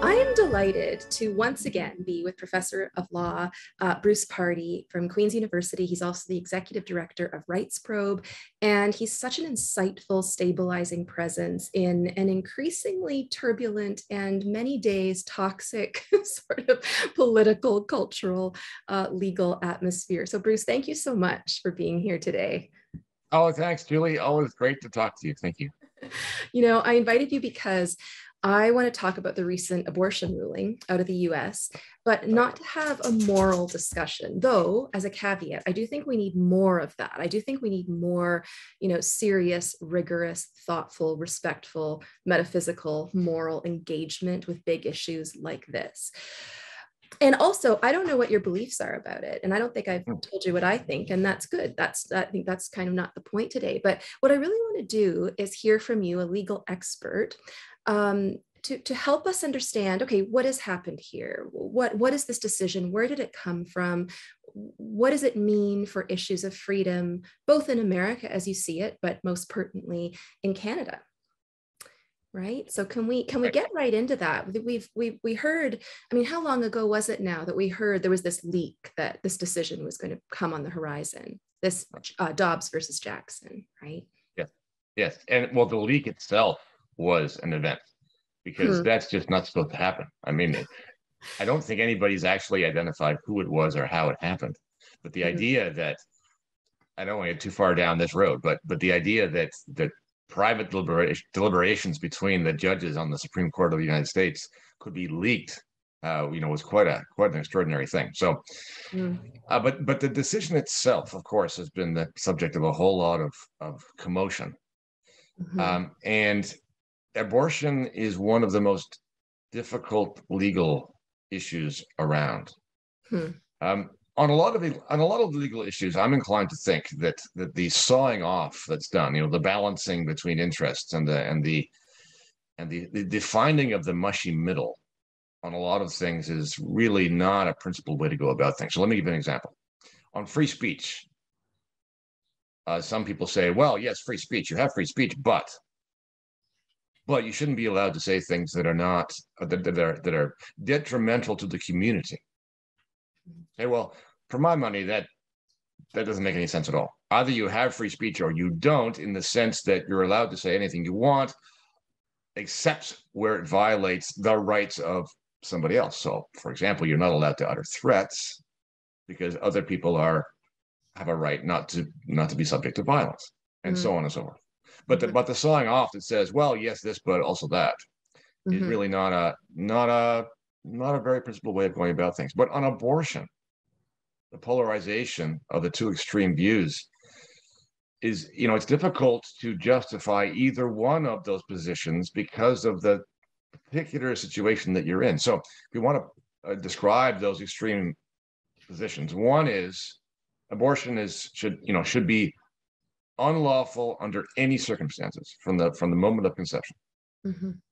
I am delighted to once again be with Professor of Law, Bruce Pardy from Queen's University. He's also the Executive Director of Rights Probe, and he's such an insightful, stabilizing presence in an increasingly turbulent and many days toxic sort of political, cultural, legal atmosphere. So Bruce, thank you so much for being here today. Oh, thanks, Julie. Always great to talk to you. Thank you. You know, I invited you because I want to talk about the recent abortion ruling out of the US, but not to have a moral discussion, though, as a caveat, I do think we need more of that. I do think we need more, you know, serious, rigorous, thoughtful, respectful, metaphysical, moral engagement with big issues like this. And also, I don't know what your beliefs are about it. And I don't think I've told you what I think, and that's good. I think that's kind of not the point today. But what I really want to do is hear from you, a legal expert, to help us understand, okay, what has happened here? What is this decision? Where did it come from? What does it mean for issues of freedom, both in America as you see it, but most pertinently in Canada? Right. So can we get right into that? We heard, I mean, how long ago was it now that we heard there was this leak that this decision was going to come on the horizon, this Dobbs versus Jackson, right? Yes. Yes. And well, the leak itself was an event because that's just not supposed to happen. I mean, I don't think anybody's actually identified who it was or how it happened. But the idea that, I don't want to get too far down this road, but the idea that private deliberations between the judges on the Supreme Court of the United States could be leaked, you know, was quite an extraordinary thing. So, but the decision itself, of course, has been the subject of a whole lot of commotion. And abortion is one of the most difficult legal issues around. On a lot of legal issues, I'm inclined to think that the sawing off that's done, you know, the balancing between interests and the finding of the mushy middle on a lot of things is really not a principled way to go about things. So let me give you an example. On free speech, some people say, well, yes, free speech, you have free speech, but you shouldn't be allowed to say things that are not that are detrimental to the community. Hey, well, for my money, that doesn't make any sense at all. Either you have free speech or you don't, in the sense that you're allowed to say anything you want, except where it violates the rights of somebody else. So, for example, you're not allowed to utter threats because other people have a right not to be subject to violence, and so on and so forth. But the sawing off that says, well, yes, this, but also that, is really not a very principled way of going about things. But on abortion, the polarization of the two extreme views is, you know, it's difficult to justify either one of those positions because of the particular situation that you're in. So if you want to describe those extreme positions, one is abortion should be unlawful under any circumstances from the moment of conception. And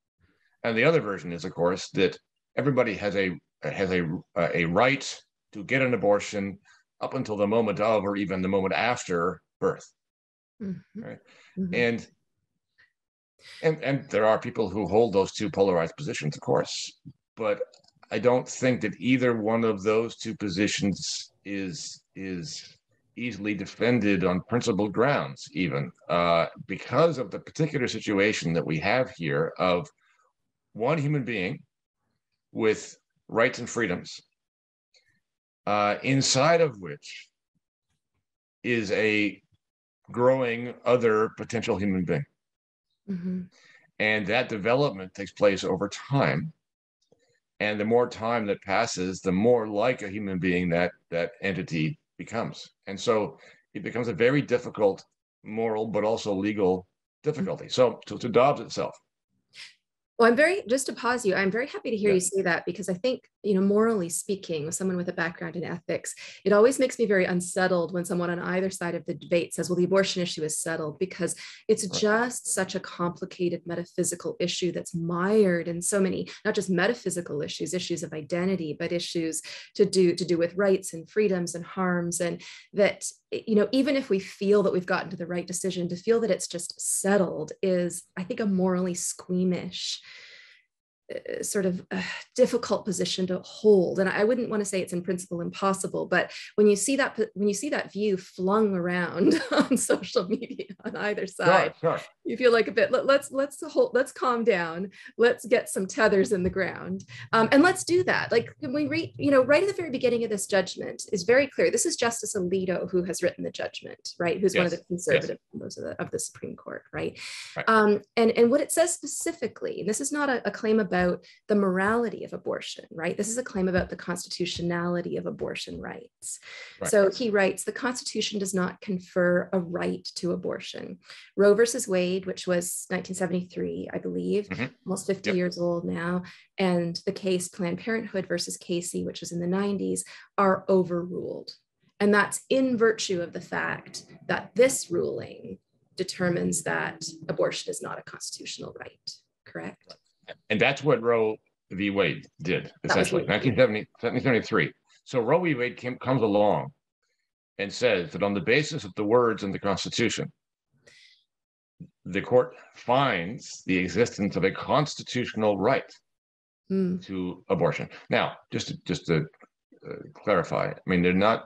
the other version is, of course, that everybody has a right to get an abortion up until the moment of, or even the moment after, birth, right? And there are people who hold those two polarized positions, of course, but I don't think that either one of those two positions is easily defended on principled grounds, even because of the particular situation that we have here of one human being with rights and freedoms, inside of which is a growing other potential human being. And that development takes place over time. And the more time that passes, the more like a human being that entity becomes. And so it becomes a very difficult moral, but also legal difficulty. So to Dobbs itself. Well, just to pause you, I'm very happy to hear you say that, because I think, you know, morally speaking, with someone with a background in ethics, it always makes me very unsettled when someone on either side of the debate says, well, the abortion issue is settled, because it's just such a complicated metaphysical issue that's mired in so many, not just metaphysical issues, issues of identity, but issues to do with rights and freedoms and harms. And that, you know, even if we feel that we've gotten to the right decision, to feel that it's just settled is, I think, a morally squeamish sort of a difficult position to hold. And I wouldn't want to say it's in principle impossible, but when you see that view flung around on social media on either side, sure. You feel like a bit, let's calm down. Let's get some tethers in the ground. And let's do that. Like we read, right at the very beginning of this judgment is very clear. This is Justice Alito who has written the judgment, right? Who's one of the conservative members of the Supreme Court, right? And what it says specifically, and this is not a claim about the morality of abortion, right? This is a claim about the constitutionality of abortion rights. Right. So he writes, the Constitution does not confer a right to abortion. Roe versus Wade, which was 1973, I believe, almost 50 years old now, and the case Planned Parenthood versus Casey, which was in the 90s, are overruled. And that's in virtue of the fact that this ruling determines that abortion is not a constitutional right, correct? Right. And that's what Roe v. Wade did, essentially, 1973. So Roe v. Wade comes along and says that on the basis of the words in the Constitution, the court finds the existence of a constitutional right to abortion. Now, just to clarify, I mean, they're not,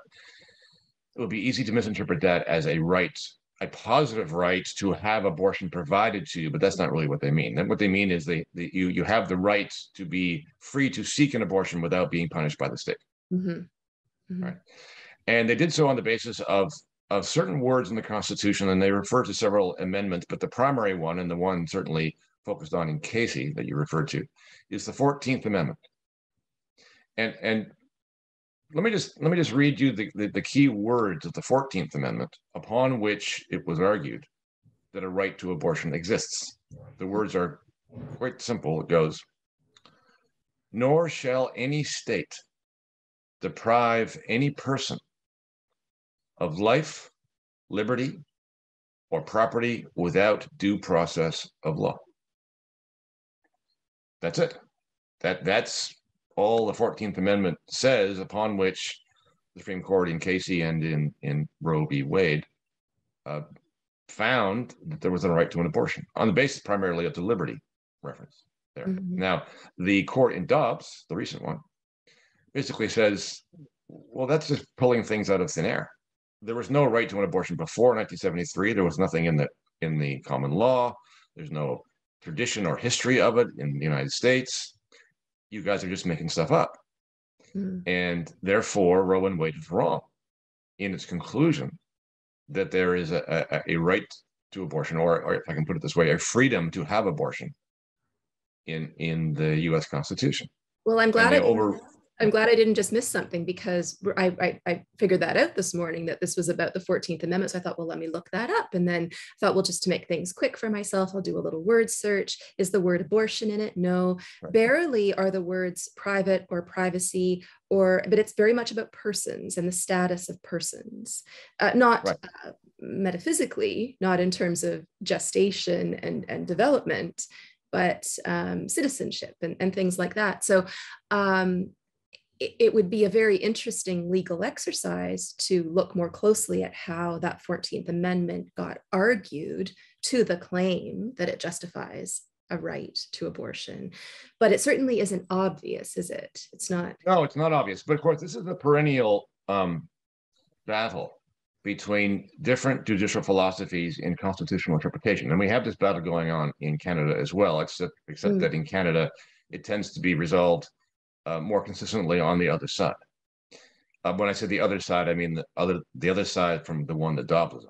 it would be easy to misinterpret that as a right, a positive right to have abortion provided to you, but that's not really what they mean. What they mean is you have the right to be free to seek an abortion without being punished by the state. Right? And they did so on the basis of certain words in the Constitution, and they refer to several amendments, but the primary one, and the one certainly focused on in Casey that you referred to, is the 14th Amendment. And let me just read you the key words of the 14th Amendment, upon which it was argued that a right to abortion exists. The words are quite simple. It goes, nor shall any state deprive any person of life, liberty, or property without due process of law. That's it. That's all the 14th Amendment says, upon which the Supreme Court in Casey and in Roe v. Wade found that there was a right to an abortion on the basis primarily of the liberty reference there. Now, the court in Dobbs, the recent one, basically says, well, that's just pulling things out of thin air. There was no right to an abortion before 1973. There was nothing in the common law. There's no tradition or history of it in the United States. You guys are just making stuff up. And therefore, Roe and Wade is wrong in its conclusion that there is a right to abortion, or if I can put it this way, a freedom to have abortion in the U.S. Constitution. Well, I'm glad I didn't just miss something, because I figured that out this morning, that this was about the 14th Amendment. So I thought, well, let me look that up. And then I thought, well, just to make things quick for myself, I'll do a little word search. Is the word abortion in it? No. Right. Barely are the words private or privacy, but it's very much about persons and the status of persons, not metaphysically, not in terms of gestation and development, but citizenship and things like that. So, it would be a very interesting legal exercise to look more closely at how that 14th Amendment got argued to the claim that it justifies a right to abortion. But it certainly isn't obvious, is it? It's not. No, it's not obvious. But of course, this is a perennial battle between different judicial philosophies in constitutional interpretation. And we have this battle going on in Canada as well, except that in Canada, it tends to be resolved more consistently on the other side. When I say the other side, I mean the other side from the one that Dobbs was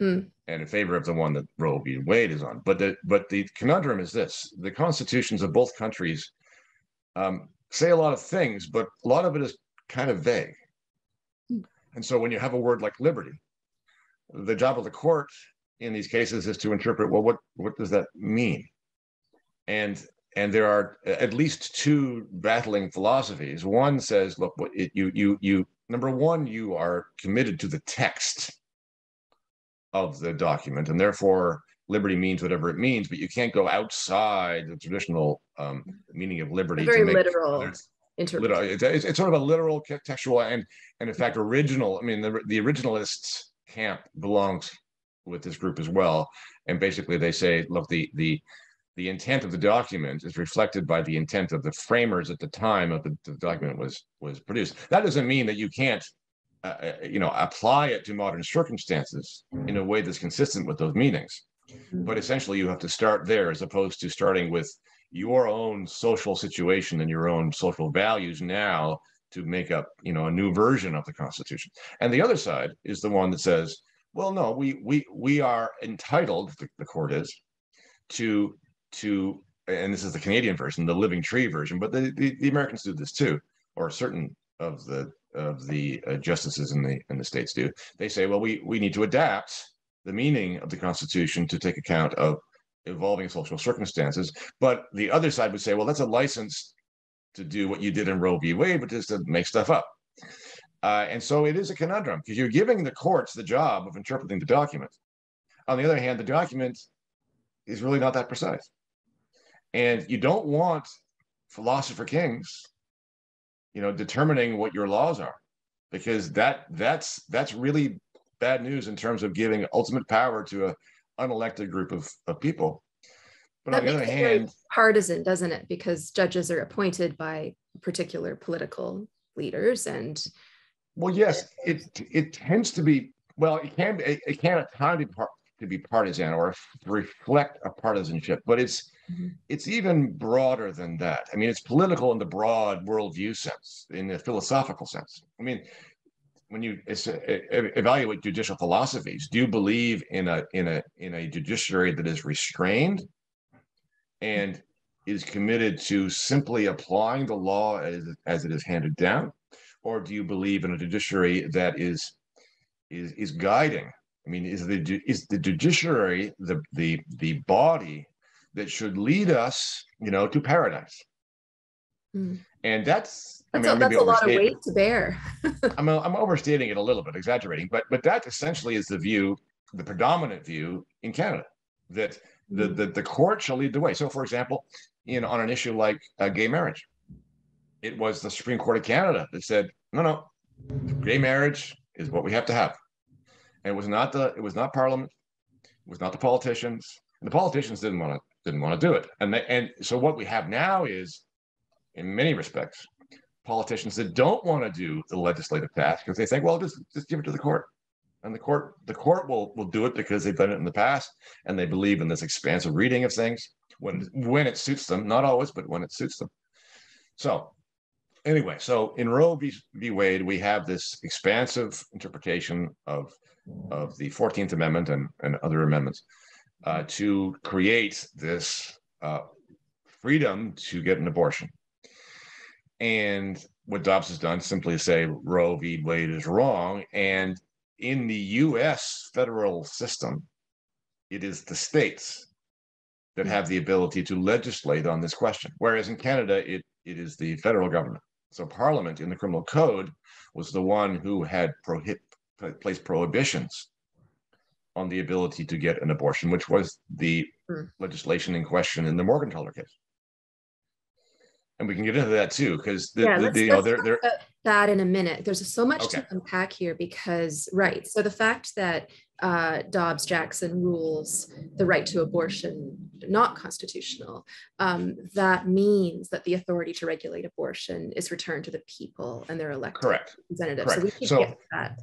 on, and in favor of the one that Roe v. Wade is on. But the conundrum is this: the constitutions of both countries say a lot of things, but a lot of it is kind of vague. And so when you have a word like liberty, the job of the court in these cases is to interpret, well, what does that mean? And there are at least two battling philosophies. One says, look, number one, you are committed to the text of the document, and therefore liberty means whatever it means, but you can't go outside the traditional meaning of liberty. Very literal interpretation. It's sort of a literal, textual, and in fact, original. I mean, the originalists camp belongs with this group as well, and basically they say, look, the the intent of the document is reflected by the intent of the framers at the time of the document was produced. That doesn't mean that you can't apply it to modern circumstances in a way that's consistent with those meanings. But essentially, you have to start there as opposed to starting with your own social situation and your own social values now to make up, a new version of the Constitution. And the other side is the one that says, well, no, we are entitled, the court is, to, and this is the Canadian version, the living tree version, but the Americans do this too, or certain of the justices in the states do. They say, well, we need to adapt the meaning of the Constitution to take account of evolving social circumstances. But the other side would say, well, that's a license to do what you did in Roe v. Wade, but just to make stuff up. And so it is a conundrum, because you're giving the courts the job of interpreting the document. On the other hand, the document is really not that precise. And you don't want philosopher kings, determining what your laws are, because that's really bad news in terms of giving ultimate power to an unelected group of people. But on the other hand, it's partisan, doesn't it? Because judges are appointed by particular political leaders, and well, yes, it tends to be. Well, it can at times be partisan or reflect a partisanship, but it's even broader than that. I mean, it's political in the broad worldview sense, in the philosophical sense. I mean, when you evaluate judicial philosophies, do you believe in a judiciary that is restrained and is committed to simply applying the law as it is handed down? Or do you believe in a judiciary that is guiding? I mean, is the judiciary the body that should lead us, to paradise? Mm. And that's a lot of weight to bear. I'm overstating it a little bit, exaggerating, but that essentially is the view, the predominant view in Canada, that the court shall lead the way. So, for example, on an issue like gay marriage, it was the Supreme Court of Canada that said, no, gay marriage is what we have to have. And it was not Parliament, it was not the politicians, and the politicians didn't want to do it. And so what we have now is, in many respects, politicians that don't want to do the legislative task because they think, well, just give it to the court, and the court will do it because they've done it in the past, and they believe in this expansive reading of things when it suits them, not always, but when it suits them. So anyway, so in Roe v. Wade, we have this expansive interpretation of the 14th Amendment and other amendments to create this freedom to get an abortion. And what Dobbs has done simply say Roe v. Wade is wrong. And in the U.S. federal system, it is the states that have the ability to legislate on this question, whereas in Canada, it is the federal government. So Parliament in the Criminal Code was the one who had placed prohibitions on the ability to get an abortion, which was the legislation in question in the Morgentaler case. And we can get into that too, because that in a minute. There's so much to unpack here because, right. So the fact that Dobbs-Jackson rules the right to abortion not constitutional, that means that the authority to regulate abortion is returned to the people and their elected representatives. Correct. So we can get that.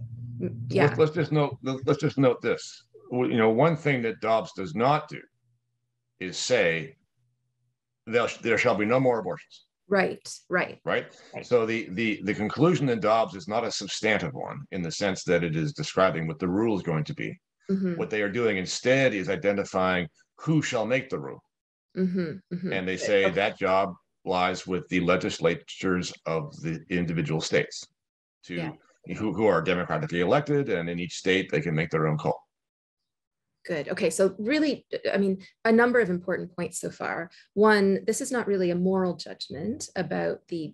Yeah. Let's just note this. One thing that Dobbs does not do is say there shall be no more abortions. Right. So the conclusion in Dobbs is not a substantive one in the sense that it is describing what the rule is going to be. Mm-hmm. What they are doing instead is identifying who shall make the rule. Mm-hmm. Mm-hmm. And they say that job lies with the legislatures of the individual states who are democratically elected, and in each state they can make their own call. Good. Okay. So really, a number of important points so far. One, this is not really a moral judgment about the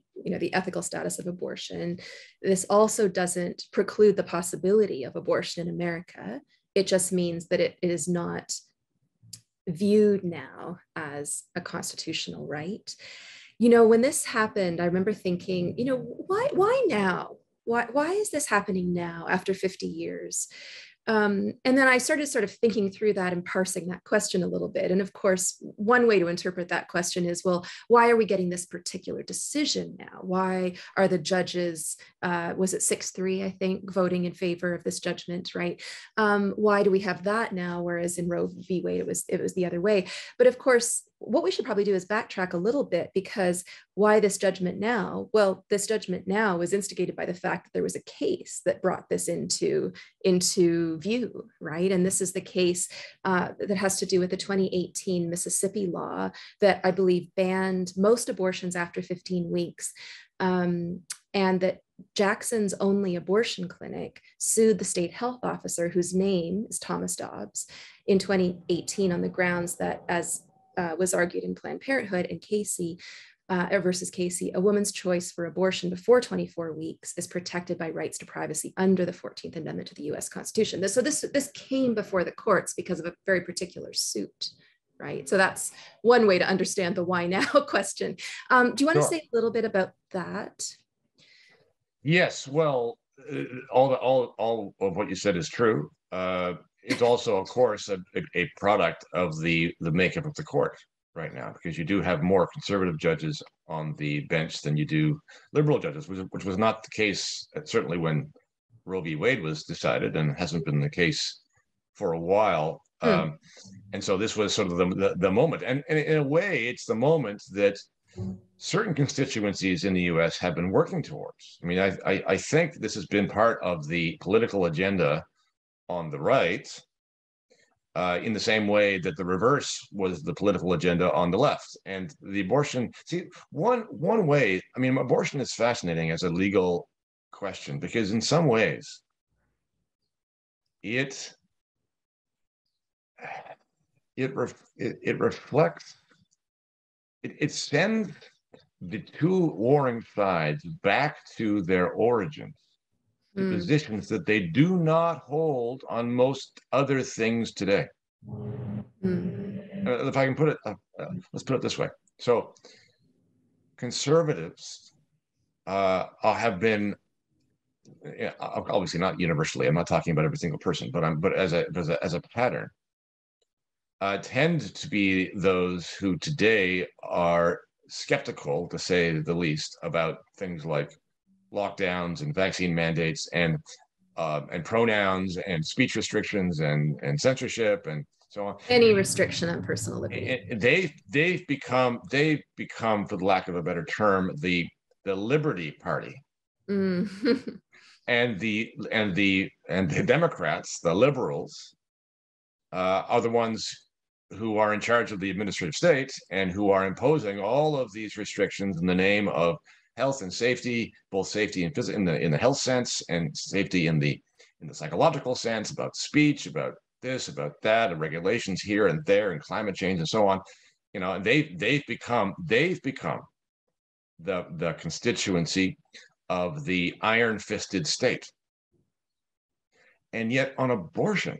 ethical status of abortion. This also doesn't preclude the possibility of abortion in America. It just means that it is not viewed now as a constitutional right. When this happened, I remember thinking, why now? Why is this happening now after 50 years? And then I started sort of thinking through that and parsing that question a little bit. And of course, one way to interpret that question is, well, why are we getting this particular decision now? Why are the judges, was it 6-3, I think, voting in favor of this judgment, right? Why do we have that now? Whereas in Roe v. Wade, it was the other way. But of course, what we should probably do is backtrack a little bit, because why this judgment now? Well, this judgment now was instigated by the fact that there was a case that brought this into view, right? And this is the case that has to do with the 2018 Mississippi law that I believe banned most abortions after 15 weeks. And that Jackson's only abortion clinic sued the state health officer, whose name is Thomas Dobbs, in 2018 on the grounds that, as was argued in Planned Parenthood and Casey versus Casey, a woman's choice for abortion before 24 weeks is protected by rights to privacy under the 14th Amendment to the U.S. Constitution. So this came before the courts because of a very particular suit, right? So that's one way to understand the why now question. Do you want to say a little bit about that? Yes. Well, all of what you said is true. It's also, of course, a product of the makeup of the court right now, because you do have more conservative judges on the bench than you do liberal judges, which was not the case, certainly when Roe v. Wade was decided, and hasn't been the case for a while. And so this was sort of the moment. And in a way, it's the moment that certain constituencies in the U.S. have been working towards. I mean, I think this has been part of the political agenda on the right, in the same way that the reverse was the political agenda on the left. And the abortion, see, one way, I mean, abortion is fascinating as a legal question, because in some ways it sends the two warring sides back to their origins. The positions that they do not hold on most other things today. If I can put it, let's put it this way. So conservatives have been, obviously not universally, I'm not talking about every single person, but as a pattern, tend to be those who today are skeptical, to say the least, about things like lockdowns and vaccine mandates and pronouns and speech restrictions and censorship and so on. Any restriction on personal liberty. They've become, for the lack of a better term, the Liberty Party. And the Democrats, the liberals, are the ones who are in charge of the administrative state and who are imposing all of these restrictions in the name of health and safety, both safety and in the health sense, and safety in the psychological sense, about speech, about this, about that, and regulations here and there, and climate change and so on. You know, and they've become the constituency of the iron-fisted state. And yet on abortion,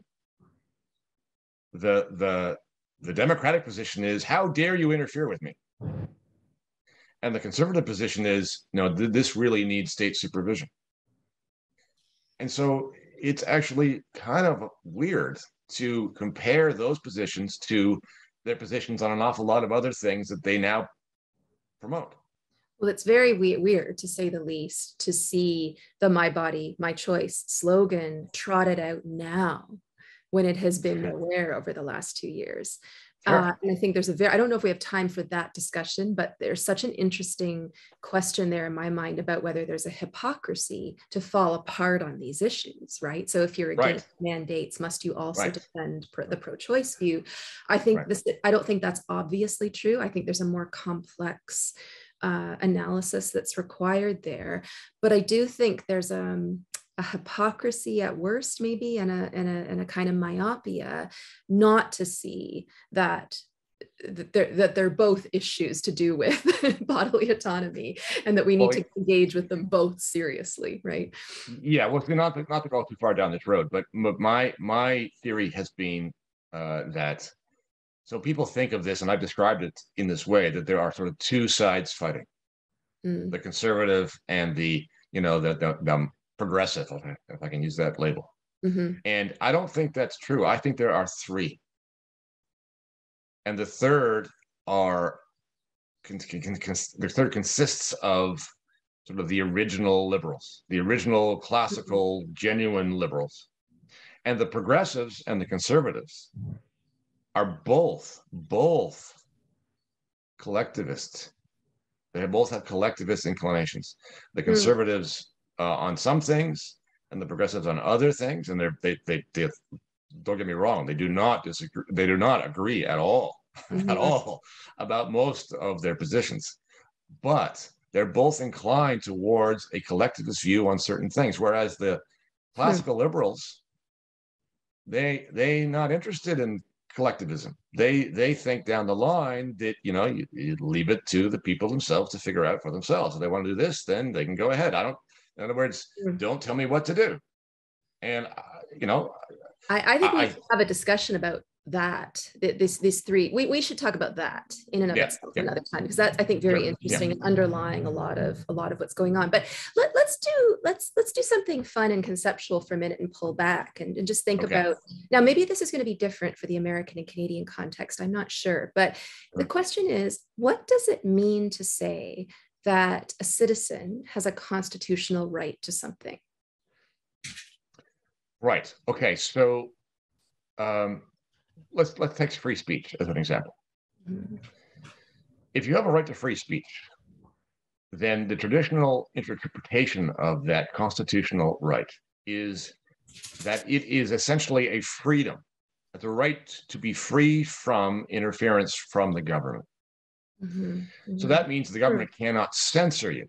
the Democratic position is, how dare you interfere with me? And the conservative position is, no, this really needs state supervision. And so it's actually kind of weird to compare those positions to their positions on an awful lot of other things that they now promote. Well, it's very weird, to say the least, to see the "My Body, My Choice" slogan trotted out now when it has been nowhere over the last 2 years. Sure. And I think there's I don't know if we have time for that discussion, but there's such an interesting question there in my mind about whether there's a hypocrisy to fall apart on these issues, right? So if you're against mandates, must you also defend the pro-choice view? I think this, I don't think that's obviously true. I think there's a more complex analysis that's required there. But I do think there's a hypocrisy at worst, maybe, and a kind of myopia not to see that they're both issues to do with bodily autonomy, and that we need to engage with them both seriously, right? Yeah, well, not to go too far down this road, but my theory has been that, so people think of this, and I've described it in this way, that there are sort of two sides fighting, the conservative and the progressive, if I can use that label. Mm-hmm. And I don't think that's true. I think there are three. And the third consists of sort of the original liberals, the original classical, mm-hmm. genuine liberals. And the progressives and the conservatives are both collectivists. They both have collectivist inclinations. The conservatives on some things, and the progressives on other things. And they don't get me wrong, they do not disagree. They do not agree at all, mm-hmm. at all about most of their positions. But they're both inclined towards a collectivist view on certain things. Whereas the classical liberals, they're not interested in collectivism. They think down the line that, you know, you leave it to the people themselves to figure out for themselves. If they want to do this, then they can go ahead. In other words, don't tell me what to do. And, you know, I think we should have a discussion about that, these three. We should talk about that in and of itself another time, because that's, I think, very interesting and underlying a lot of what's going on. But let's do something fun and conceptual for a minute and pull back and just think about, now maybe this is going to be different for the American and Canadian context, I'm not sure, but the question is, what does it mean to say that a citizen has a constitutional right to something? Right. Okay. So let's take free speech as an example. Mm-hmm. If you have a right to free speech, then the traditional interpretation of that constitutional right is that it is essentially a freedom, the right to be free from interference from the government. Mm-hmm. Mm-hmm. So that means the government cannot censor you.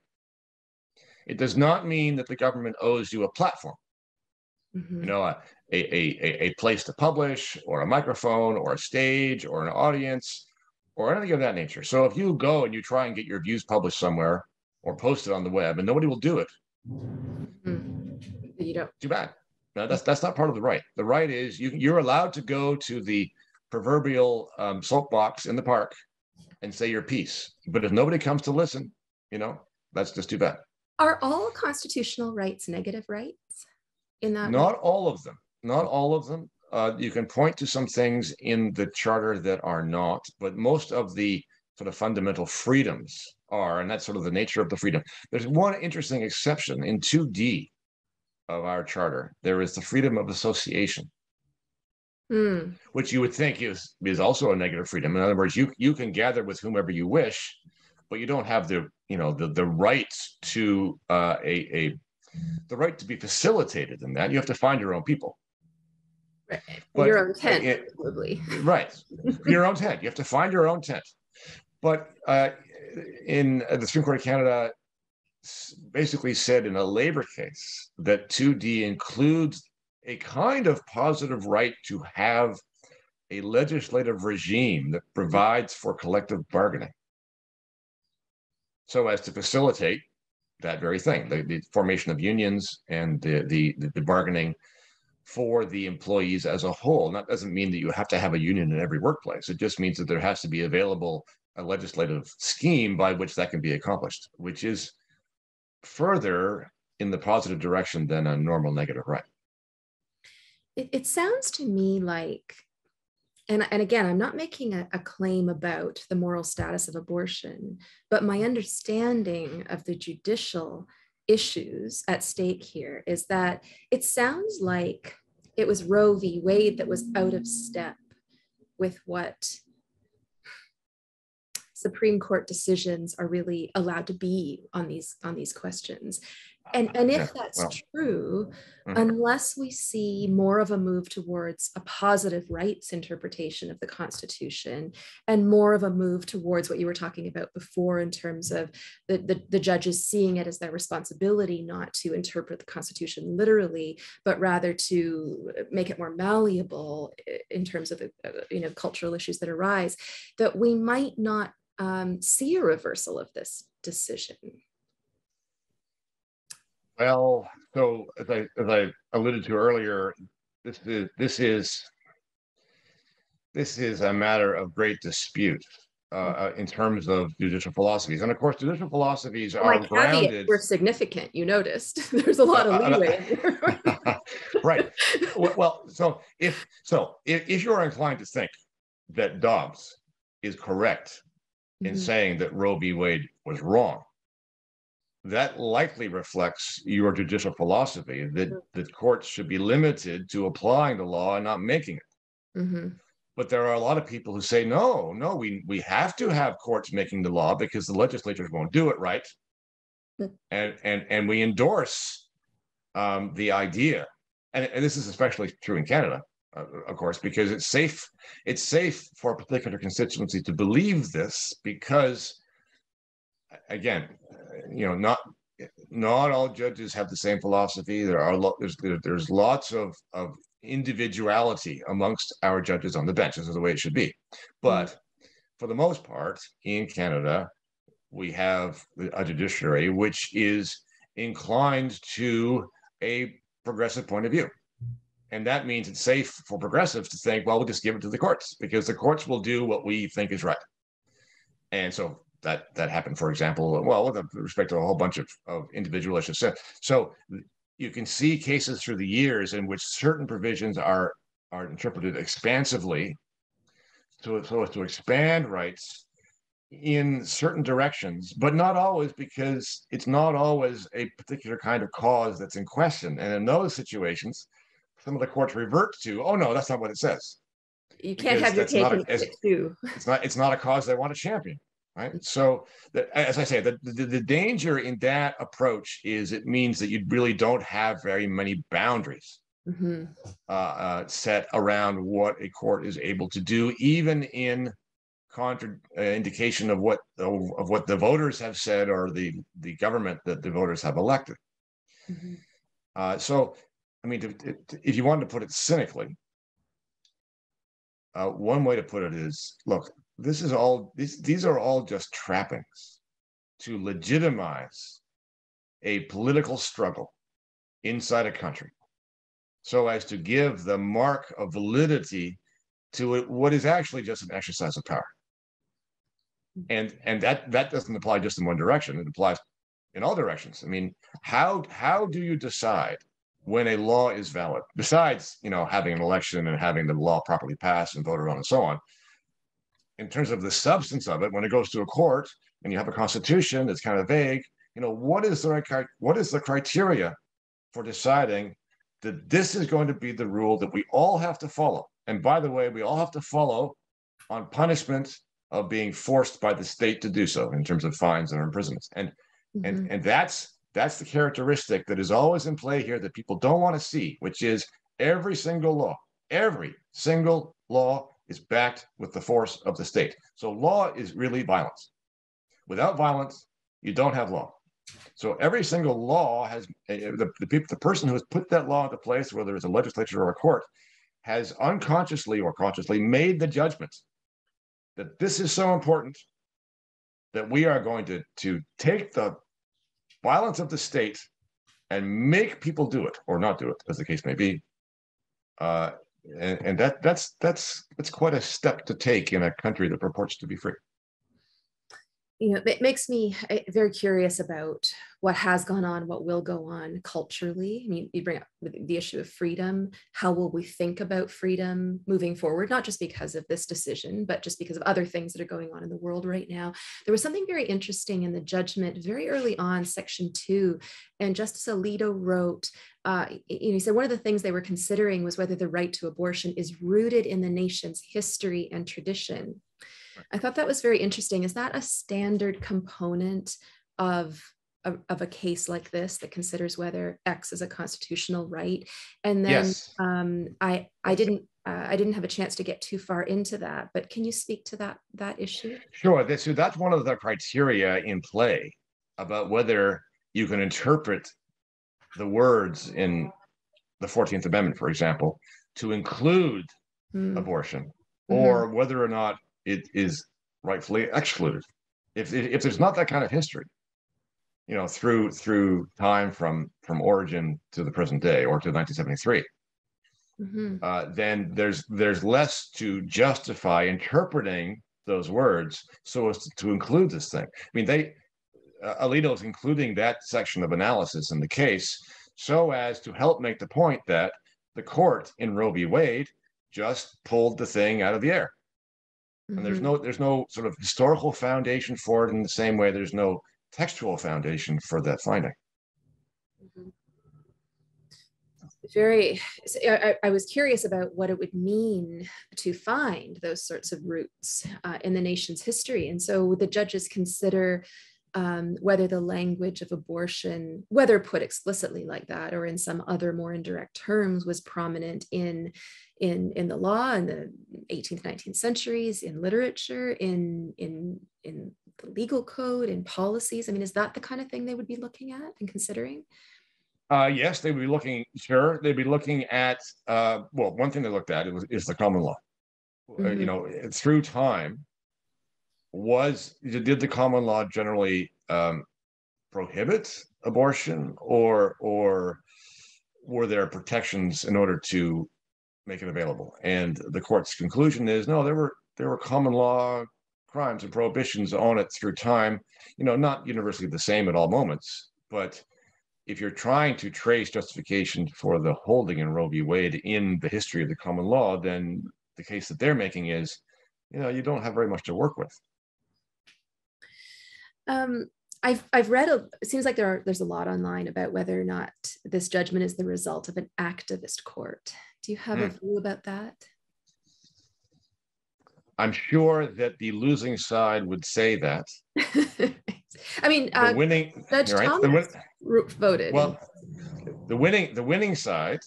It does not mean that the government owes you a platform. You know, a place to publish, or a microphone, or a stage, or an audience, or anything of that nature. So if you go and you try and get your views published somewhere or posted on the web, and nobody will do it, you don't. Too bad. No, that's not part of the right. The right is you're allowed to go to the proverbial soapbox in the park and say your piece. But if nobody comes to listen, you know, that's just too bad. Are all constitutional rights negative rights? Not all of them. You can point to some things in the charter that are not, but most of the sort of fundamental freedoms are, and that's sort of the nature of the freedom. There's one interesting exception in 2D of our charter. There is the freedom of association, which you would think is also a negative freedom. In other words, you can gather with whomever you wish, but you don't have the right to the right to be facilitated in that. You have to find your own people. Right. But your own tent, probably. Right. Your own tent. You have to find your own tent. But in the Supreme Court of Canada basically said in a labor case that 2D includes a kind of positive right to have a legislative regime that provides for collective bargaining, so as to facilitate that very thing, the formation of unions and the bargaining for the employees as a whole. And that doesn't mean that you have to have a union in every workplace. It just means that there has to be available a legislative scheme by which that can be accomplished, which is further in the positive direction than a normal negative right. It sounds to me like, and again, I'm not making a claim about the moral status of abortion, but my understanding of the judicial issues at stake here is that it sounds like it was Roe v. Wade that was out of step with what Supreme Court decisions are really allowed to be on these questions. And if that's true, unless we see more of a move towards a positive rights interpretation of the Constitution, and more of a move towards what you were talking about before in terms of the judges seeing it as their responsibility not to interpret the Constitution literally, but rather to make it more malleable in terms of the cultural issues that arise, that we might not see a reversal of this decision. Well, so as I alluded to earlier, this is a matter of great dispute in terms of judicial philosophies. And of course, judicial philosophies are grounded. Were significant, you noticed. There's a lot of leeway. Right. Well, so if you're inclined to think that Dobbs is correct in saying that Roe v. Wade was wrong, that likely reflects your judicial philosophy that the courts should be limited to applying the law and not making it. But there are a lot of people who say, no, we have to have courts making the law because the legislatures won't do it right. And we endorse the idea. And this is especially true in Canada, of course, because it's safe. It's safe for a particular constituency to believe this because, again, you know, not all judges have the same philosophy. There are there's lots of individuality amongst our judges on the bench. This is the way it should be. But for the most part, in Canada, we have a judiciary which is inclined to a progressive point of view. And that means it's safe for progressives to think, well, we'll just give it to the courts because the courts will do what we think is right. And so that happened, for example, well, with respect to a whole bunch of individual issues. So you can see cases through the years in which certain provisions are interpreted expansively so as to expand rights in certain directions, but not always, because it's not always a particular kind of cause that's in question. And in those situations, some of the courts revert to, oh, no, that's not what it says. You can't have your cake and eat it too. It's not a cause they want to champion. Right. So, as I say, the danger in that approach is it means that you really don't have very many boundaries set around what a court is able to do, even in contraindication of what the voters have said or the government that the voters have elected. So, I mean, if you wanted to put it cynically, one way to put it is, look, this is all, these are all just trappings to legitimize a political struggle inside a country so as to give the mark of validity to it, what is actually just an exercise of power. And that doesn't apply just in one direction. It applies in all directions. I mean, how do you decide when a law is valid? Besides, you know, having an election and having the law properly passed and voted on and so on, in terms of the substance of it, when it goes to a court and you have a constitution that's kind of vague, you know, what is the criteria for deciding that this is going to be the rule that we all have to follow? And by the way, we all have to follow on punishment of being forced by the state to do so in terms of fines and imprisonments. And that's the characteristic that is always in play here that people don't want to see, which is every single law is backed with the force of the state. So law is really violence. Without violence, you don't have law. So every single law has, the person who has put that law into place, whether it's a legislature or a court, has unconsciously or consciously made the judgment that this is so important that we are going to take the violence of the state and make people do it or not do it, as the case may be. And that's quite a step to take in a country that purports to be free. You know, it makes me very curious about what has gone on, what will go on culturally. I mean, you bring up the issue of freedom. How will we think about freedom moving forward? Not just because of this decision, but just because of other things that are going on in the world right now. There was something very interesting in the judgment very early on, section 2, and Justice Alito wrote, he said one of the things they were considering was whether the right to abortion is rooted in the nation's history and tradition. I thought that was very interesting. Is that a standard component of a case like this that considers whether X is a constitutional right? And then yes. I didn't have a chance to get too far into that, but can you speak to that issue? Sure. So that's one of the criteria in play about whether you can interpret the words in the 14th Amendment, for example, to include abortion, or whether or not it is rightfully excluded. If there's not that kind of history, you know, through time from origin to the present day or to 1973, then there's less to justify interpreting those words so as to include this thing. I mean, Alito's including that section of analysis in the case so as to help make the point that the court in Roe v. Wade just pulled the thing out of the air. Mm-hmm. And there's no sort of historical foundation for it in the same way there's no textual foundation for that finding. Mm-hmm. I was curious about what it would mean to find those sorts of roots in the nation's history. And so would the judges consider whether the language of abortion, whether put explicitly like that or in some other more indirect terms, was prominent in the law in the 18th, 19th centuries, in literature, in the legal code, in policies? I mean, is that the kind of thing they would be looking at and considering? Yes, they'd be looking. Sure, they'd be looking at. Well, one thing they looked at is the common law. Mm-hmm. You know, through time, did the common law generally prohibit abortion, or were there protections in order to make it available? And the court's conclusion is no. There were common law crimes and prohibitions on it through time. You know, not universally the same at all moments, but if you're trying to trace justification for the holding in Roe v. Wade in the history of the common law, then the case that they're making is, you know, you don't have very much to work with. I've read, it seems like there's a lot online about whether or not this judgment is the result of an activist court. Do you have a view about that? I'm sure that the losing side would say that. I mean, Judge Thomas voted. Well, the winning side,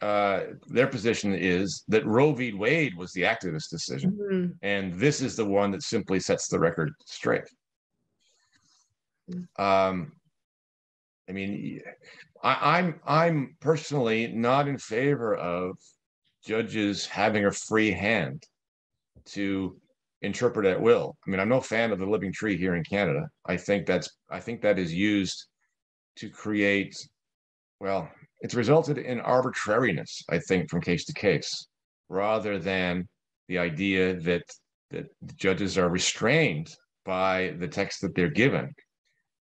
their position is that Roe v. Wade was the activist decision, mm-hmm. and this is the one that simply sets the record straight. I mean, I'm personally not in favor of judges having a free hand to interpret at will. I mean, I'm no fan of the living tree here in Canada. I think that is used to create, well, it's resulted in arbitrariness, I think, from case to case, rather than the idea that the judges are restrained by the text that they're given.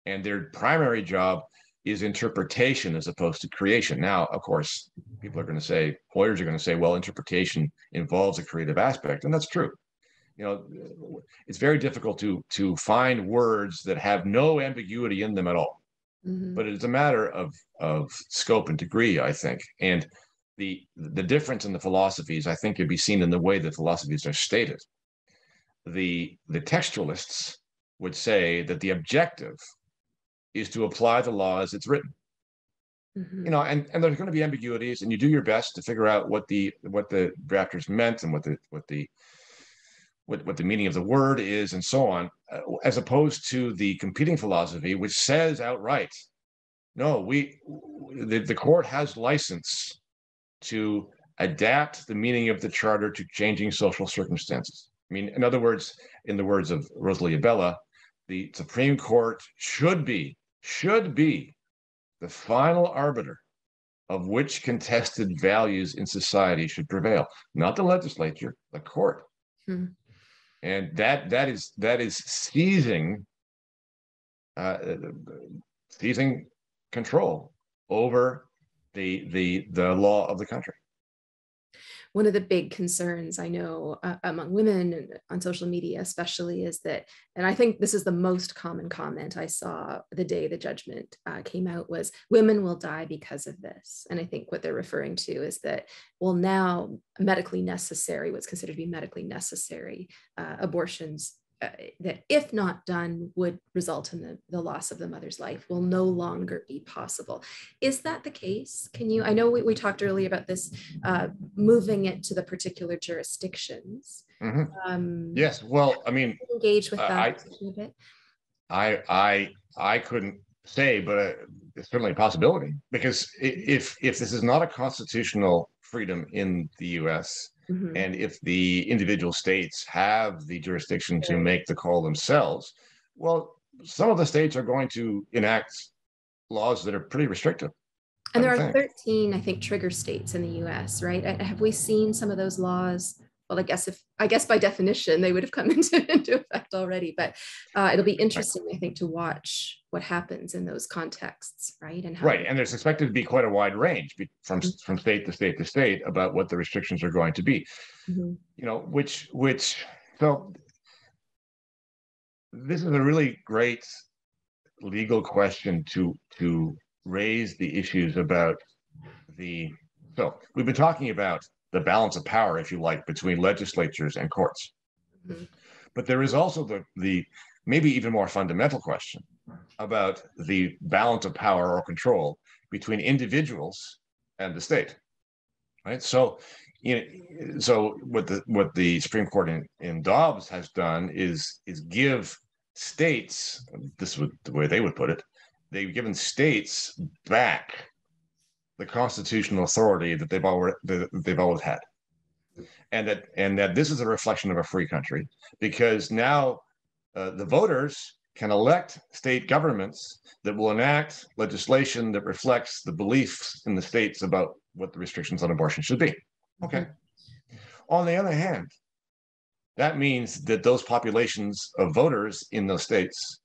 And their primary job is interpretation as opposed to creation. Now, of course, lawyers are going to say, well, interpretation involves a creative aspect, and that's true. You know, it's very difficult to find words that have no ambiguity in them at all. Mm-hmm. But it's a matter of scope and degree, I think. And the difference in the philosophies, I think, can be seen in the way the philosophies are stated. The textualists would say that the objective is to apply the law as it's written. Mm-hmm. You know, and there's going to be ambiguities, and you do your best to figure out what the drafters meant and what the meaning of the word is, and so on, as opposed to the competing philosophy, which says outright, no, the court has license to adapt the meaning of the charter to changing social circumstances. I mean, in other words, in the words of Rosalie Bella, the Supreme Court should be the final arbiter of which contested values in society should prevail, not the legislature, the court. Hmm. And that is seizing control over the law of the country. One of the big concerns I know among women on social media especially is that, and I think this is the most common comment I saw the day the judgment came out, was women will die because of this. And I think what they're referring to is that, well, now medically necessary, what's considered to be medically necessary abortions that if not done would result in the loss of the mother's life will no longer be possible. Is that the case? I know we talked earlier about this, moving it to the particular jurisdictions. Mm-hmm. Yes, well, I mean, engage with that a bit. I couldn't say, but it's certainly a possibility, because if this is not a constitutional freedom in the US, mm-hmm. and if the individual states have the jurisdiction to make the call themselves, well, some of the states are going to enact laws that are pretty restrictive. And there are 13, I think, trigger states in the US, right? Have we seen some of those laws well, I guess by definition, they would have come into effect already, but it'll be interesting, I think, to watch what happens in those contexts, right? And how and there's expected to be quite a wide range from state to state to state about what the restrictions are going to be, you know, which, so this is a really great legal question to raise the issues about the, so we've been talking about the balance of power, if you like, between legislatures and courts. But there is also the maybe even more fundamental question about the balance of power or control between individuals and the state, right? So, you know, so what the Supreme Court in Dobbs has done is give states, this was the way they would put it, they've given states back the constitutional authority that they've always had, and that this is a reflection of a free country, because now the voters can elect state governments that will enact legislation that reflects the beliefs in the states about what the restrictions on abortion should be. Okay. On the other hand, that means that those populations of voters in those states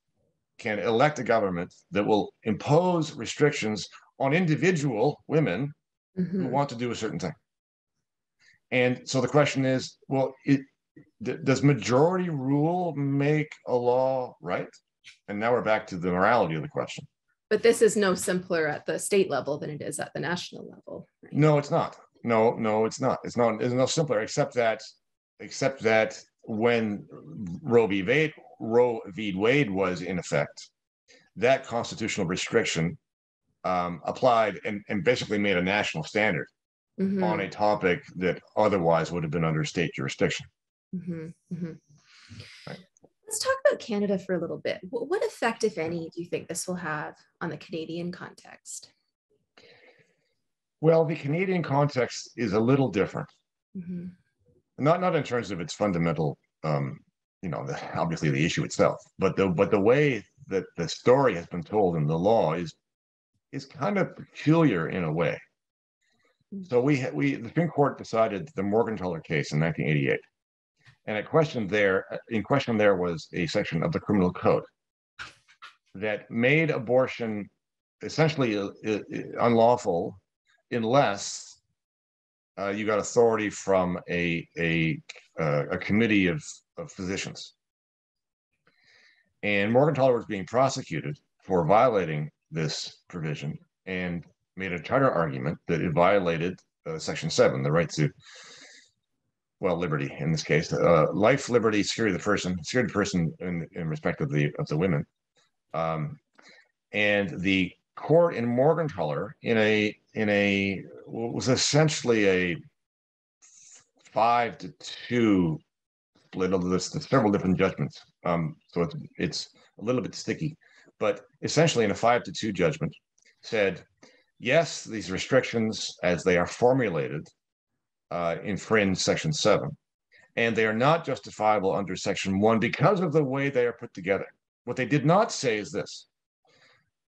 can elect a government that will impose restrictions on individual women who want to do a certain thing. And so the question is, well, does majority rule make a law right? And now we're back to the morality of the question. But this is no simpler at the state level than it is at the national level. Right? No, it's not. No, it's not. It's no simpler, except that when Roe v. Wade was in effect, that constitutional restriction applied and basically made a national standard on a topic that otherwise would have been under state jurisdiction. Right. Let's talk about Canada for a little bit. What effect, if any, do you think this will have on the Canadian context? Well, the Canadian context is a little different. Not in terms of its fundamental, you know, obviously the issue itself, but the way that the story has been told in the law is kind of peculiar in a way. So the Supreme Court decided the Morgentaler case in 1988, and in question there was a section of the criminal code that made abortion essentially unlawful unless you got authority from a committee of physicians. And Morgentaler was being prosecuted for violating this provision and made a charter argument that it violated Section 7, the right to, well, liberty in this case, life, liberty, secured the person in respect of the women. And the court in Morgentaler, in a what was essentially a 5-2 split, although there's several different judgments, so it's a little bit sticky. But essentially in a 5-2 judgment said, yes, these restrictions as they are formulated infringe Section 7, and they are not justifiable under Section 1 because of the way they are put together. What they did not say is this.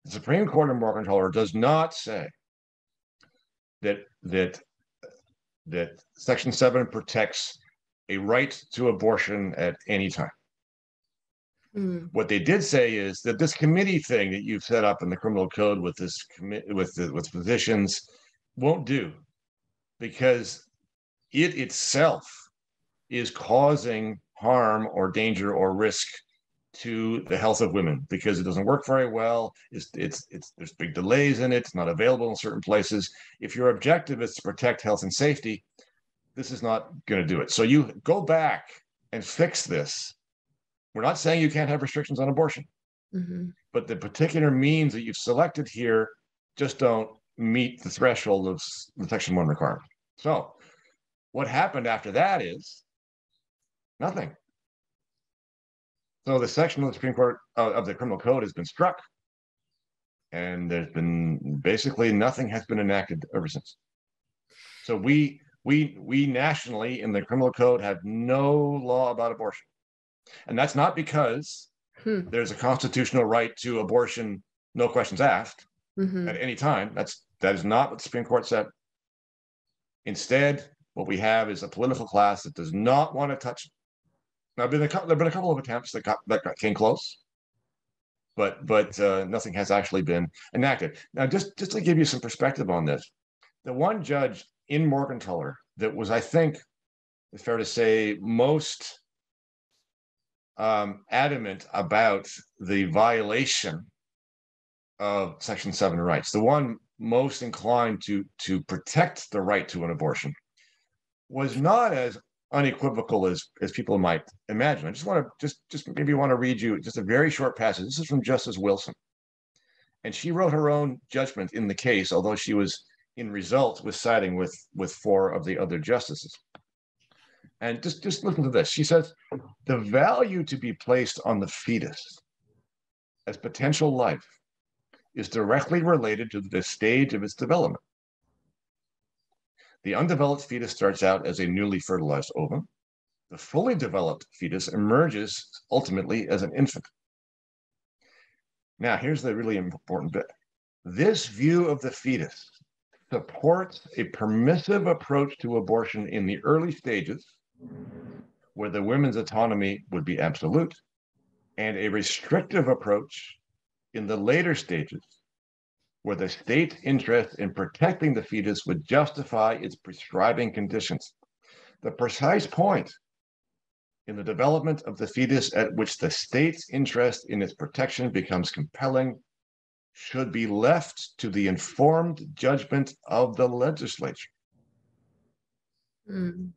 The Supreme Court in Morgentaler does not say that Section 7 protects a right to abortion at any time. What they did say is that this committee thing that you've set up in the criminal code with this with physicians won't do, because it itself is causing harm or danger or risk to the health of women, because it doesn't work very well. It's there's big delays in it. It's not available in certain places. If your objective is to protect health and safety, this is not going to do it. So you go back and fix this. We're not saying you can't have restrictions on abortion, but the particular means that you've selected here just don't meet the threshold of the Section 1 requirement. So what happened after that is nothing. So the section of the Supreme Court of the criminal code has been struck, and there's been basically nothing has been enacted ever since. So we nationally in the criminal code have no law about abortion. And that's not because there's a constitutional right to abortion, no questions asked, at any time. That is not what the Supreme Court said. Instead, What we have is a political class that does not want to touch it. Now, there have been a couple of attempts that came close, but nothing has actually been enacted. Now, just to give you some perspective on this, the one judge in Morgentaler that was, I think, it's fair to say, most adamant about the violation of Section 7 rights, the one most inclined to protect the right to an abortion, was not as unequivocal as people might imagine. I just maybe want to read you just a very short passage. This is from Justice Wilson. And she wrote her own judgment in the case, although she was in result was siding with four of the other justices. And just listen to this. She says, the value to be placed on the fetus as potential life is directly related to the stage of its development. The undeveloped fetus starts out as a newly fertilized ovum. The fully developed fetus emerges ultimately as an infant. Now, here's the really important bit. This view of the fetus supports a permissive approach to abortion in the early stages, where the women's autonomy would be absolute, and a restrictive approach in the later stages, where the state's interest in protecting the fetus would justify its prescribing conditions. The precise point in the development of the fetus at which the state's interest in its protection becomes compelling should be left to the informed judgment of the legislature. Mm.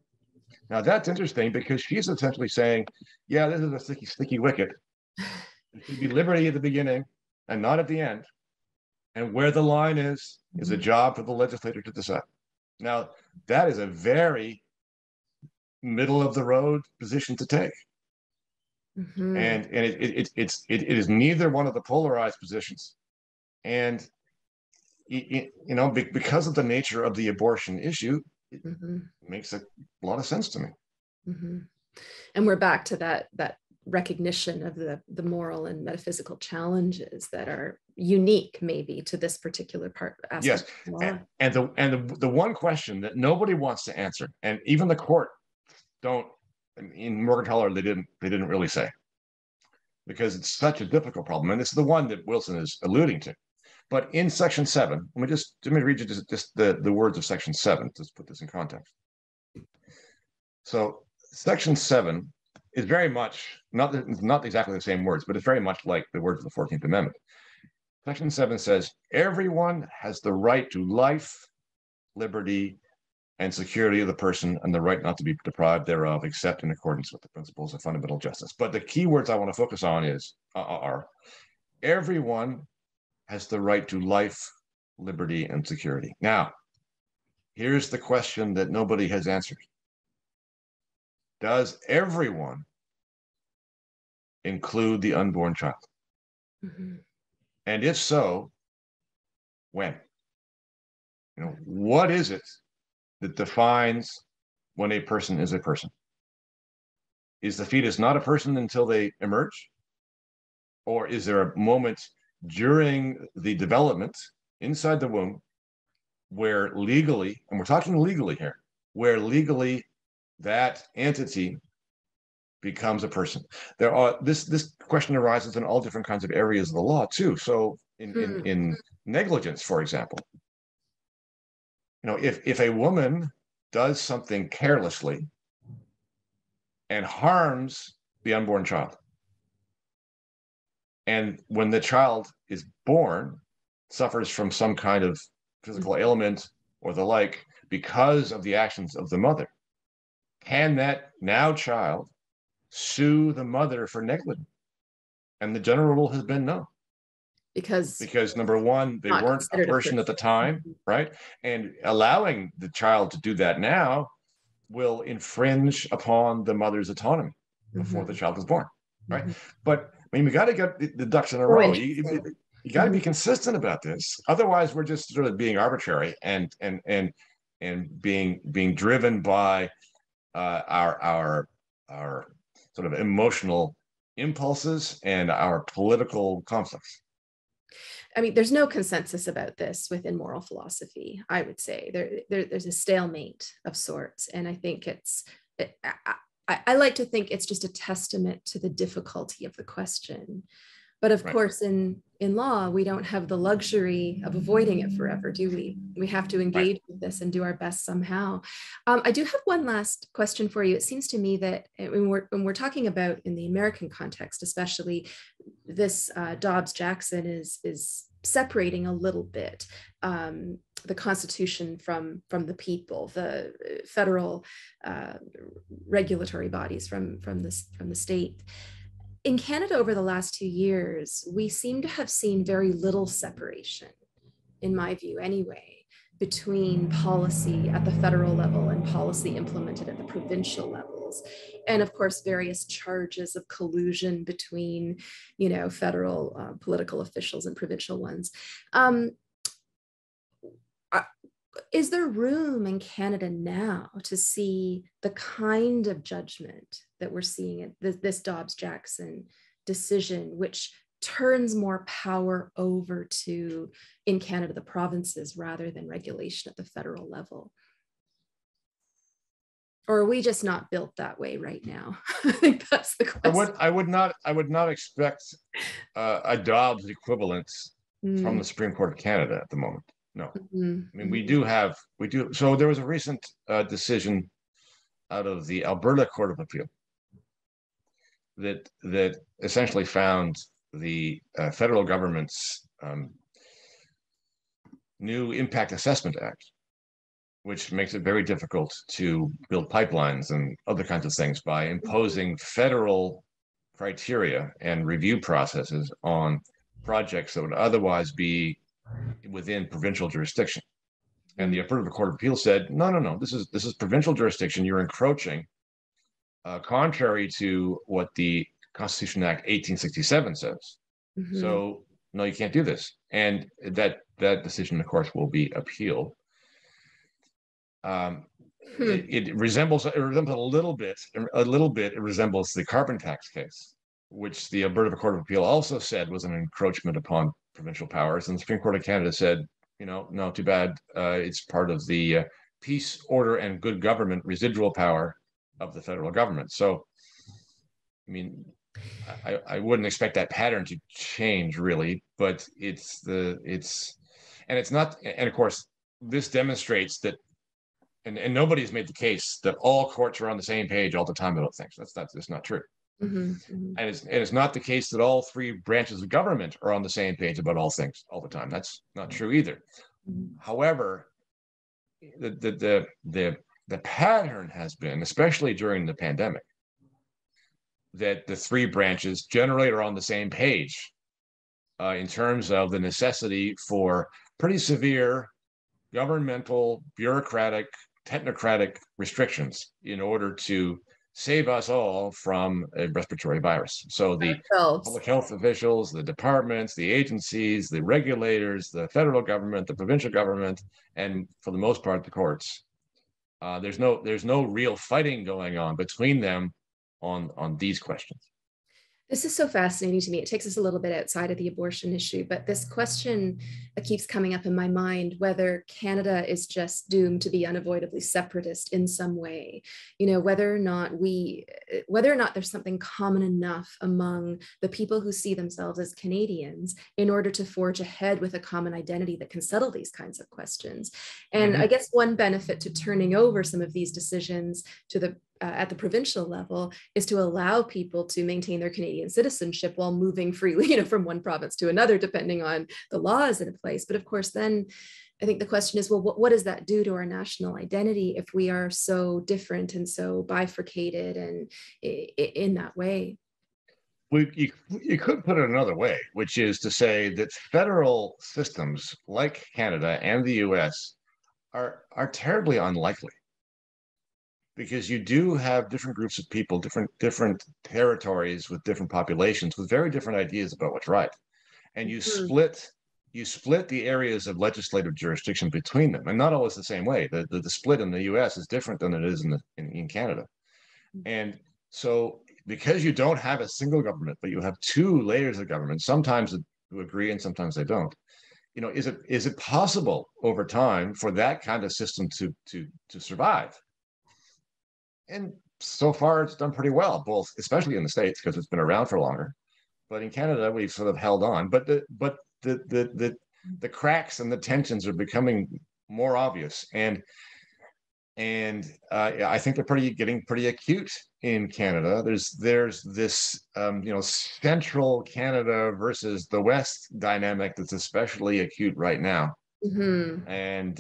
Now, that's interesting, because she's essentially saying, yeah, this is a sticky wicket. It should be liberty at the beginning and not at the end. And where the line is a job for the legislator to decide. Now, that is a very middle of the road position to take. Mm-hmm. And it is neither one of the polarized positions. And, you know, because of the nature of the abortion issue, it mm-hmm. makes a lot of sense to me. Mm-hmm. And we're back to that recognition of the moral and metaphysical challenges that are unique, maybe, to this particular part. Yes, and the one question that nobody wants to answer, and even the court don't, in Morgentaler they didn't really say, because it's such a difficult problem, and it's the one that Wilson is alluding to. But in Section 7, let me read you just the words of Section 7 to put this in context. So Section 7 is very much not exactly the same words, but it's very much like the words of the 14th Amendment. Section 7 says, everyone has the right to life, liberty, and security of the person, and the right not to be deprived thereof, except in accordance with the principles of fundamental justice. But the key words I want to focus on are everyone has the right to life, liberty, and security. Now, here's the question that nobody has answered. Does everyone include the unborn child? Mm-hmm. And if so, when? You know, what is it that defines when a person is a person? Is the fetus not a person until they emerge? Or is there a moment during the development inside the womb where legally, and we're talking legally here, where legally that entity becomes a person? There are this question arises in all different kinds of areas of the law too. So in negligence, for example, you know, if a woman does something carelessly and harms the unborn child, and when the child is born, suffers from some kind of physical ailment or the like because of the actions of the mother, can that now child sue the mother for negligence? And the general rule has been no. Because number one, they weren't a person at the time, right? And allowing the child to do that now will infringe upon the mother's autonomy before the child is born, right? But I mean, we got to get the ducks in a row. You got to be consistent about this. Otherwise, we're just sort of being arbitrary and being driven by our sort of emotional impulses and our political conflicts. I mean, there's no consensus about this within moral philosophy, I would say. There's a stalemate of sorts. And I think I like to think it's just a testament to the difficulty of the question. But of course, in law, we don't have the luxury of avoiding it forever, do we? We have to engage with this and do our best somehow. I do have one last question for you. It seems to me that when we're talking about, in the American context especially, this Dobbs-Jackson is separating a little bit the Constitution from the people, the federal regulatory bodies from the state. In Canada over the last 2 years, we seem to have seen very little separation, in my view anyway, between policy at the federal level and policy implemented at the provincial levels. And of course, various charges of collusion between, you know, federal political officials and provincial ones. Is there room in Canada now to see the kind of judgment that we're seeing in this Dobbs-Jackson decision, which turns more power over to, in Canada, the provinces rather than regulation at the federal level? Or are we just not built that way right now? I think that's the question. I would not expect a Dobbs equivalence from the Supreme Court of Canada at the moment. No, I mean, we do. So there was a recent decision out of the Alberta Court of Appeal that essentially found the federal government's new Impact Assessment Act, which makes it very difficult to build pipelines and other kinds of things by imposing federal criteria and review processes on projects that would otherwise be within provincial jurisdiction. And the Alberta Court of Appeal said, no, this is provincial jurisdiction. You're encroaching, contrary to what the Constitution Act 1867 says. Mm-hmm. So no, you can't do this. And that decision, of course, will be appealed. It resembles a little bit. It resembles the carbon tax case, which the Alberta Court of Appeal also said was an encroachment upon provincial powers, and the Supreme Court of Canada said, you know, no, too bad. It's part of the peace, order, and good government residual power of the federal government. So, I mean, I wouldn't expect that pattern to change really, but it's not. And of course, this demonstrates that, and nobody's made the case that all courts are on the same page all the time about things. That's not true. Mm-hmm, mm-hmm. And it's not the case that all three branches of government are on the same page about all things all the time. That's not true either. Mm-hmm. However, the pattern has been, especially during the pandemic, that the three branches generally are on the same page in terms of the necessity for pretty severe governmental, bureaucratic, technocratic restrictions in order to save us all from a respiratory virus. So the public health officials, the departments, the agencies, the regulators, the federal government, the provincial government, and for the most part, the courts. There's no real fighting going on between them on these questions. This is so fascinating to me. It takes us a little bit outside of the abortion issue, but this question keeps coming up in my mind, whether Canada is just doomed to be unavoidably separatist in some way, you know, whether or not there's something common enough among the people who see themselves as Canadians in order to forge ahead with a common identity that can settle these kinds of questions. And I guess one benefit to turning over some of these decisions to the at the provincial level is to allow people to maintain their Canadian citizenship while moving freely, you know, from one province to another, depending on the laws in place. But of course, then I think the question is, well, what does that do to our national identity if we are so different and so bifurcated and in that way? You could put it another way, which is to say that federal systems like Canada and the US are terribly unlikely, because you do have different groups of people, different territories with different populations with very different ideas about what's right. And you split the areas of legislative jurisdiction between them, and not always the same way. The split in the US is different than it is in Canada. And so because you don't have a single government, but you have two layers of government, sometimes who agree and sometimes they don't. You know, is it possible over time for that kind of system to survive? And so far, it's done pretty well, both especially in the States because it's been around for longer. But in Canada, we've sort of held on. But the cracks and the tensions are becoming more obvious, and I think they're getting pretty acute in Canada. There's this you know, central Canada versus the West dynamic that's especially acute right now, mm-hmm. and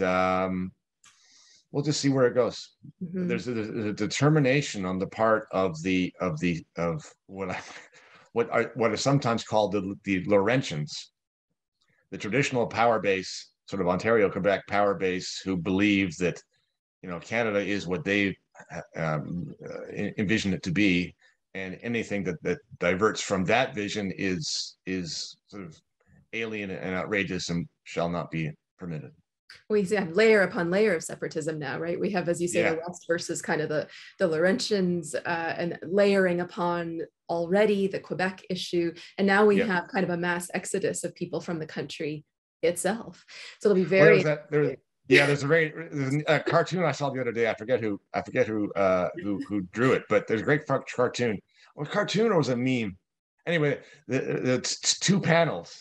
we'll just see where it goes. Mm-hmm. There's a determination on the part of what are sometimes called the Laurentians, the traditional power base, sort of Ontario, Quebec power base, who believe that, you know, Canada is what they envision it to be, and anything that diverts from that vision is sort of alien and outrageous and shall not be permitted. We have layer upon layer of separatism now, right? We have, as you say, yeah. the West versus kind of the Laurentians, and layering upon already the Quebec issue. And now we yeah. have kind of a mass exodus of people from the country itself. So it'll be very... Yeah, there's a cartoon I saw the other day. I forget who drew it, but there's a great cartoon. Or cartoon, or was it a meme? Anyway, it's two panels.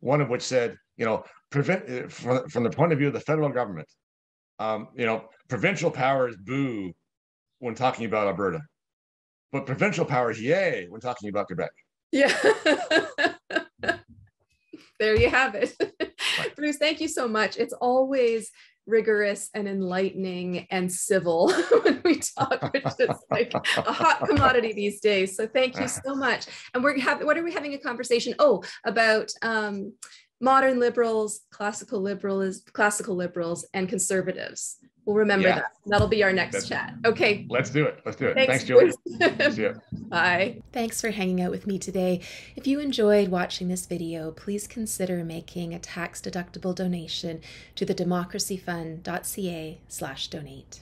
One of which said, you know, prevent from the point of view of the federal government, you know, provincial powers boo when talking about Alberta, but provincial powers yay when talking about Quebec. Yeah. There you have it. Right. Bruce, thank you so much. It's always rigorous and enlightening and civil when we talk, which is like a hot commodity these days. So thank you so much. And what are we having a conversation? Oh, about modern liberals, classical liberals, and conservatives. We'll remember yeah. that. That'll be our next chat. Okay. Let's do it. Thanks Julie. See you. Bye. Thanks for hanging out with me today. If you enjoyed watching this video, please consider making a tax-deductible donation to the democracyfund.ca/donate.